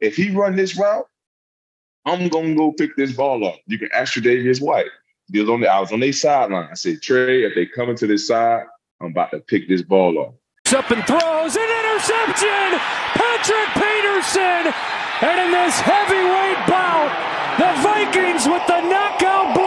if he run this route, I'm going to go pick this ball up. You can ask Tre'Davious White. I was on their sideline. I said, Trey, if they come into this side, I'm about to pick this ball up. Up and throws an interception. Patrick Peterson. And in this heavyweight bout, the Vikings with the knockout